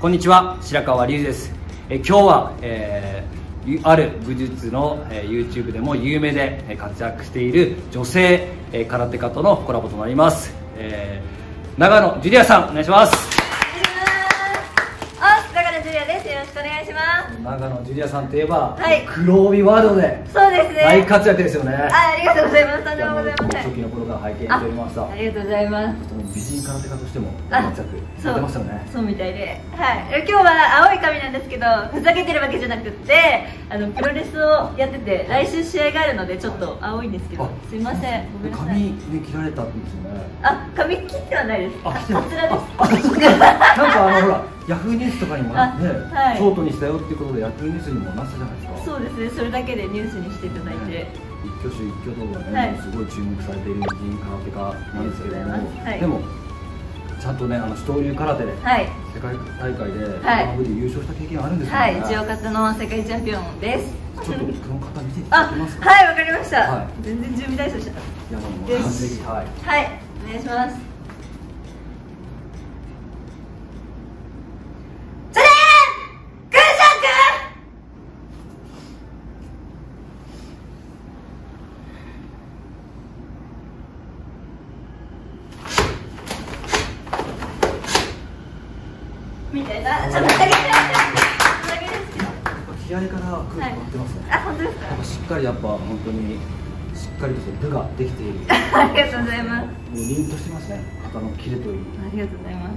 こんにちは、白川龍です。今日は、ある武術の YouTube でも有名で活躍している女性空手家とのコラボとなります。長野ジュリアさん、お願いします。長野ジュリアです。よろしくお願いします。長野ジュリアさんといえば、はい、黒帯ワールドで大活躍ですよね。ありがとうございます。とんでもございません。初期の頃から拝見しておりました。ありがとうございます。美人空手家としても活躍されてましたよね。そうみたいで、はい、今日は青い髪なんですけど、ふざけてるわけじゃなくってプロレスをやってて、来週試合があるのでちょっと青いんですけど、すいません、ごめんなさい。髪ね、切られたんですよね。あ、髪切ってはないです。あ、切ってない。あ、切ってない。なんかほら、ヤフーニュースとかにもね、ショートにしたよっていうことでヤフーニュースにもなったじゃないですか。そうですね、それだけでニュースにしていただいて、一挙手一挙動がね、すごい注目されている美人空手家なんですけれども、でもちゃんとね、東流空手で世界大会でワールドで優勝した経験あるんですよね。はい、一応勝の世界チャンピオンです。ちょっとこの方見ていただけますか。はい、わかりました。全然準備体操しちゃった。山本完璧。はい、お願いします。みたいな、ちょっと気合いから空気が張ってますね。あ、本当ですか。しっかり、やっぱ本当にしっかりとした部ができている。ありがとうございます。もう凛としてますね、肩のキレという。ありがとうございます。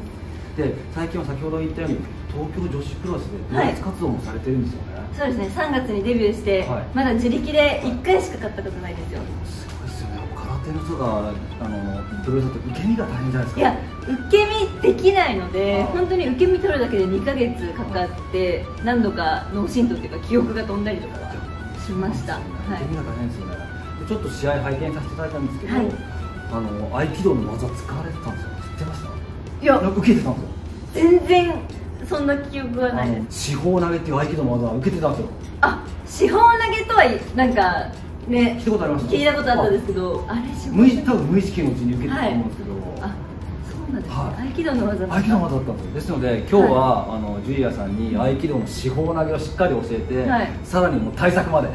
で、最近は先ほど言ったように東京女子プロレスで部活活動もされてるんですよね。そうですね、3月にデビューしてまだ自力で1回しか勝ったことないですよ。すごいですよね。空手の人がプロレスだと受け身が大変じゃないですか。いや、受け身できないので、本当に受け身取るだけで2ヶ月かかって、何度か脳震盪というか記憶が飛んだりとかしました。受け身が大変ですよね。ちょっと試合拝見させていただいたんですけど、合気道の技使われてたんですよ。知ってました？いや、受けてたんですよ。全然そんな記憶はないです。四方投げっていう合気道の技受けてたんですよ。あ、四方投げとはなんかね、聞いたことありました。聞いたことあったんですけど、あれ多分無意識のうちに受けてたと思うんですけど、合気道の技だったんです。ですので今日はジュリアさんに合気道の四方投げをしっかり教えて、さらにもう対策まで、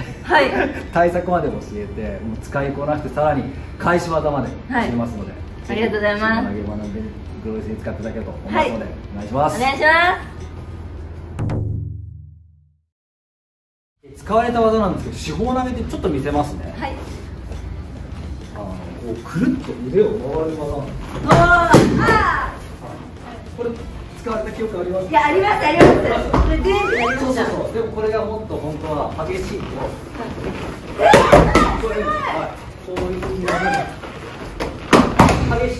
対策まで教えて、もう使いこなして、さらに返し技まで教えますので、ありがとうございます。投げ学んでプロレスに使っていただけると思いますので、お願いします。お願いします。使われた技なんですけど、四方投げでちょっと見せますね。はい。くるっと腕を回る技なんです。ああ、これ使われた記憶あります？いや、ありますあります。これでやりました。そうそうそう。でもこれがもっと本当は激しいと、こういうふうになる。激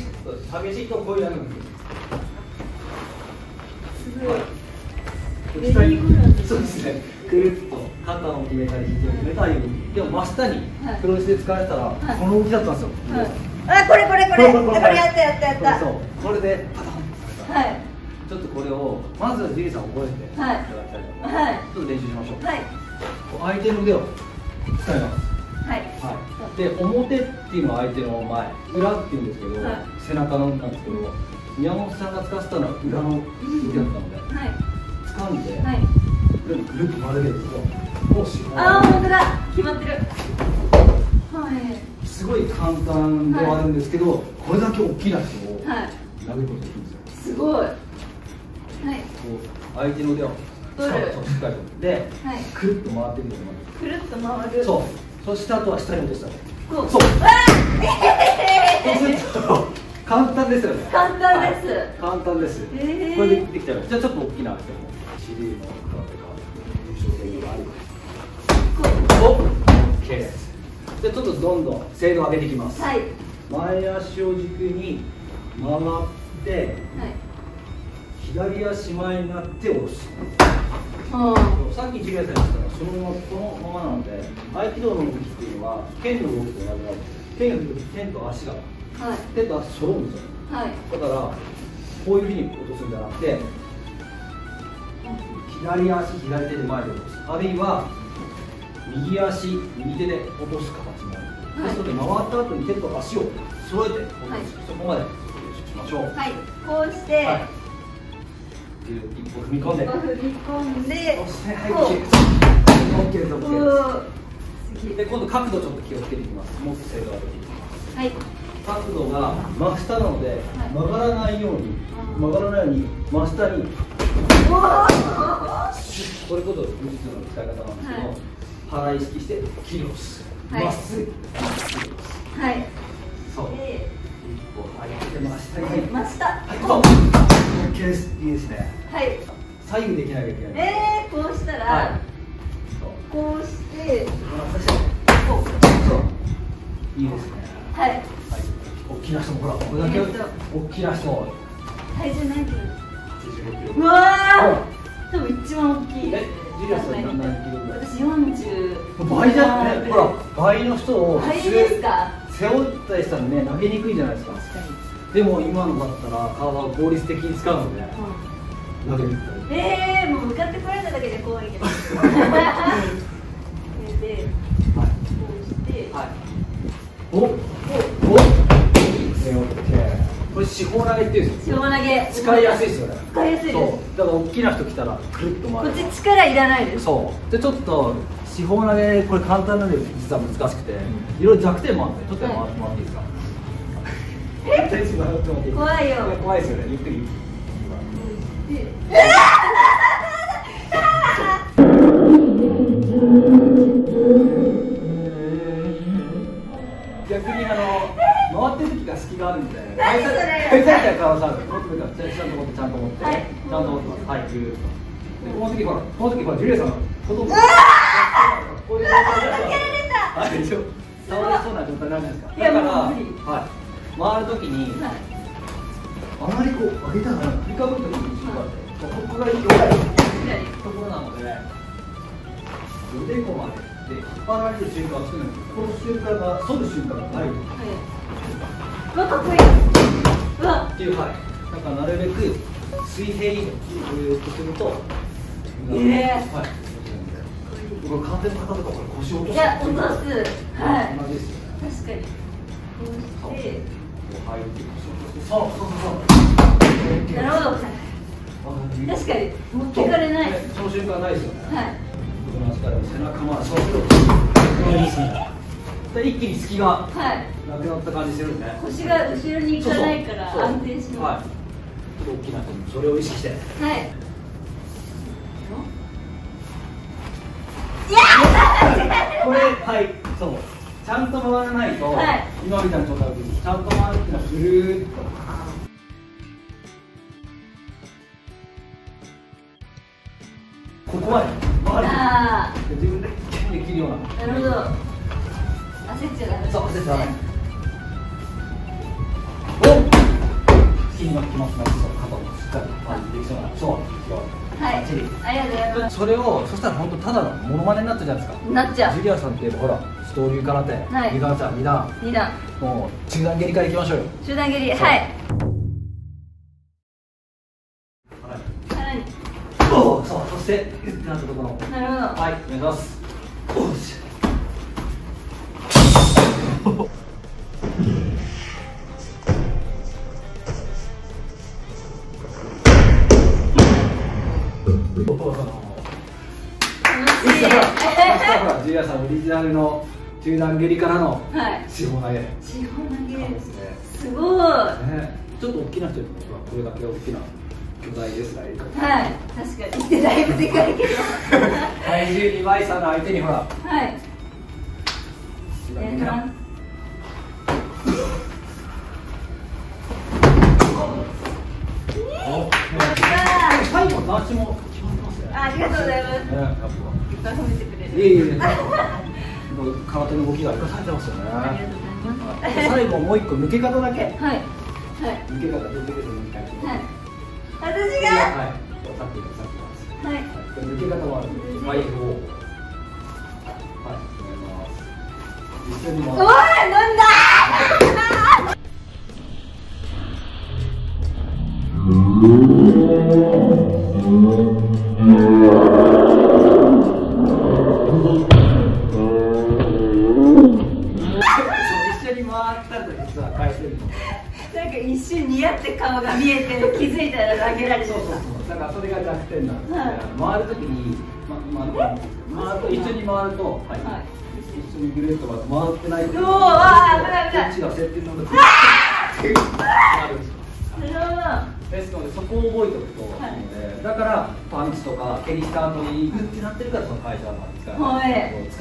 しいとこういうふうになるんです。すごい。そうですね、くるっと肩を決めたり肘を決めたり、でも真下にプロレスで使われたらこの動きだったんですよ。あ、これこれこれこれやったやったやった。そう、これでパタン。はい、ちょっとこれをまずはジュリーさん覚えていただきたいと思います。ちょっと練習しましょう。はい、相手の腕を使います。はい、で表っていうのは相手の前、裏っていうんですけど背中なんですけど、宮本さんが使ってたのは裏の腕だったので、掴んでこれにぐるっと丸めるんですよ。ああ、本当だ、決まってる。すごい簡単ではあるんですけど、これだけ大きな人を投げることができるんですよ。すごい。はい、相手の腕をしっかりとでくるっと回ってみてもらう。くるっと回る。そう、そしてあとは下に落としたこう。そう、そうすると簡単ですよね。簡単です、簡単です。これでできたら、じゃあちょっと大きなシリーズのカードが優勝戦がありますです。で、ちょっとどんどん精度を上げていきます。はい、前足を軸に回って、左足前になって押す。さっきジュリアさんが言ったのはそのまま、このままなので、合気道の動きっていうのは剣の動きと同じなんです。剣と足が、手と足揃うんですよ。だからこういうふうに落とすんじゃなくて、左足左手で前で落とす、あるいは右足右手で落とす形もある。ですので、回った後に手と足を揃えて落とす。そこまで練習しましょう。はい、こうして、っていう一歩踏み込んで、そしてはい切る、OKです。で今度角度ちょっと気をつけていきます。もう精度を上げていきます。はい。角度が真下なので曲がらないように、真下に。これこそ武術の使い方なんですけど、腹意識して切る。まっすぐ。はい。そう。一歩上げて真下。はい。いいですね。はい。左右できなきゃいけない。こうしたら、こうして、こう。いいですね。はい。はい。大きな人もほら、これだけ大きな人。体重何キロ？85キロ。うわあ。多分一番大きい。ジュリアさん何キロぐらい？私40。倍じゃない？ほら、倍の人を背負ったりしたらね、投げにくいじゃないですか。確かに。でも今のだったら体を効率的に使うので投げるみたい。もう向かってこられただけで怖いけど。で、こうして、お、お、これ四方投げっていうんですよ。四方投げ。使いやすいですよね。使いやすいです。だから大きな人来たらくるっと回る。こっち力いらないです。そう。でちょっと四方投げこれ簡単なんで実は難しくて、いろいろ弱点もあるんでちょっと回ってもらっていいですか。怖いよ。怖いですよね。ゆっくり。逆に回ってる時が隙があるみたいな。何それ。ペタペタ顔さ、持ってるからちゃんと持ってちゃんと持ってちゃんと持ってます。はい、ぎゅーっと。でこの時ほら、ジュリアさん、届く。こういう状態で。倒れそうな状態なんですか。だからはい。回るときに、あまりこう上げたら振りかぶるときに後ろからここがいいところなので、腕後までで引っ張られる瞬間を作るんです。この瞬間が反る瞬間がない。うわかっこいい。うわっていうはい。だからなるべく水平にこういうとすると、はい。これ完全の方とかこれ腰を落とす。いや落とす。はい。同じですよね。確かに。こうして、そう。なるほど。確かに持ってかれない。その瞬間ないですよね。はい。僕の力で背中までそうする。で一気に隙がなくなった感じするんで。腰が後ろに行かないから安定します。はい。大きなそれを意識して。はい。いや。これはいそう。ちゃんと回らないと、今みたいな状態でちゃんと回るっていうのはぐるーっと。ここまで回る。自分でキュンで切るような。なるほど。焦っちゃダメ。そう、焦っちゃダメ。お。筋肉きますね。肩をしっかり回してできそうな。そう。はい、ありがとうございます。それをそしたら本当ただのモノマネになったじゃないですか。なっちゃう。ジュリアさんっていえばほらストーリー空手2段さん2段もう中段蹴りからいきましょうよ。中段蹴り。はい。腹におおそう。そしてうってなったところ。なるほど。はいお願いします。おっしゃジュリアさんオリジナルの中段蹴りからの四方投げ。四方投げすごい。ちょっと大きな人にこれだけ大きな巨大ですね。はい確かに。だいぶでかいけど体重2倍差の相手にほらはいやります。最後のダッシュも決まってますね。ありがとうございます。いっぱい褒めてくれる。空手の動きが生かされてますよね。ありがとうございます。最後もう一個抜け方だけ。はいはい。抜け方抜けるみたいな。はい。私が。はい。さっきのさっきの。はい。抜け方は前方。はい。お願いします。一緒に回る。おいなんだ。一瞬似合って顔が見えてる、気づいたら投げられてた。だからそれが弱点なんですね。回るときに一緒に回ると、一緒にぐるっと回ってないとこっちが設定なんだけどあるんですよ。ですのでそこを覚えておくと、だからパンチとか蹴りした後にグッてなってるからその会社の使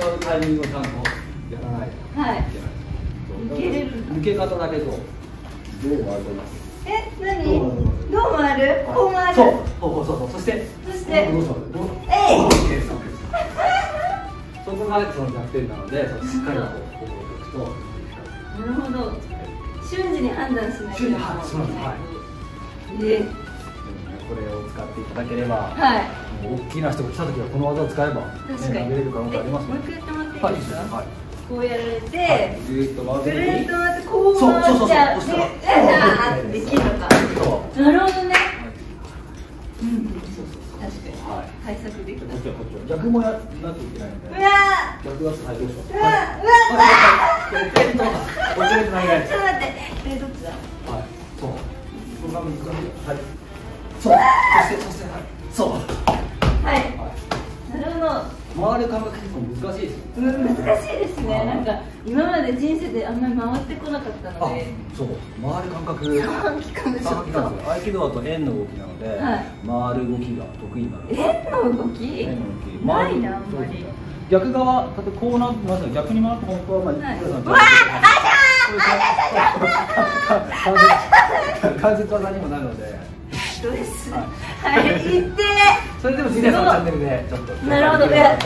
うタイミングをちゃんとやらないといけない。抜け方だけど、どう回る？え、何？どう回る？こう回る？そう、そうそうそう、そして、そこがその弱点なので、しっかりと覚えておくと。なるほど。瞬時に判断しないと。瞬時に判断します。はい。で、これを使っていただければ、はい。大きな人が来た時はこの技を使えば、確かに投げれる可能性ありますね。もう一回やってもらっていいですか？はい。こうやられて、ぐるっと回って、こう回っちゃう。じゃあ、できるのか。なるほどね。うん、確かに。対策できた。逆もやらなきゃいけないので。うわあ。逆は最強でしょ。うわあ。うわあ。これペンとか。これペンとか。ちょっと待って。これどっちだ。はい。そう。これが難しい。はい。そう。そしてはい。そう。はい。なるほど。回る感覚結構難しいですよ。難しいですね。なんか今まで人生であんまり回ってこなかったので。そう、回る感覚。3期間でしょ。合気道だと円の動きなので、回る動きが得意になる。円の動き？ないなあんまり。逆側、例えばこうなってます。逆に回って本当はまあ。わあ！関節技にもなるので。です。はい、行って。それでも次回のチャンネルでちょっと。なるほどね。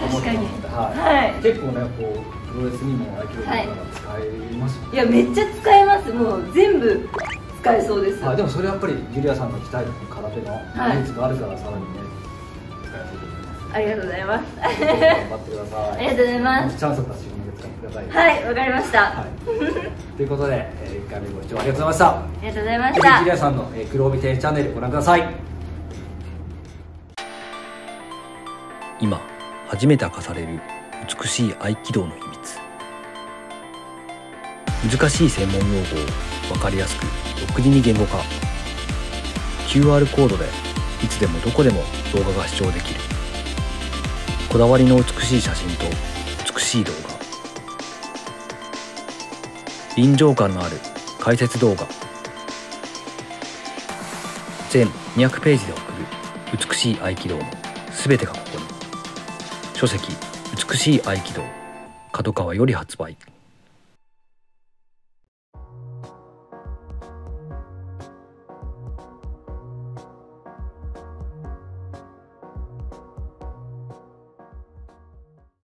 確かに。はい。結構ね、こうプロレスにも合気道とか使えます。いや、めっちゃ使えます。もう全部使えそうです。でもそれやっぱりジュリアさんが鍛える空手の技術があるからさらにね使えそうと思います。ありがとうございます。頑張ってください。ありがとうございます。チャンスを出して使ってください。はい、わかりました。ということで、1回目ご視聴ありがとうございました。ありがとうございました。ジュリアさんの黒帯天チャンネルご覧ください。今、初めて明かされる美しい合気道の秘密。難しい専門用語をわかりやすく独自に言語化。QR コードでいつでもどこでも動画が視聴できる。こだわりの美しい写真と美しい動画。臨場感のある解説動画。全200ページで送る美しい合気道のすべてがここに。書籍「美しい合気道KADOKAWAより発売。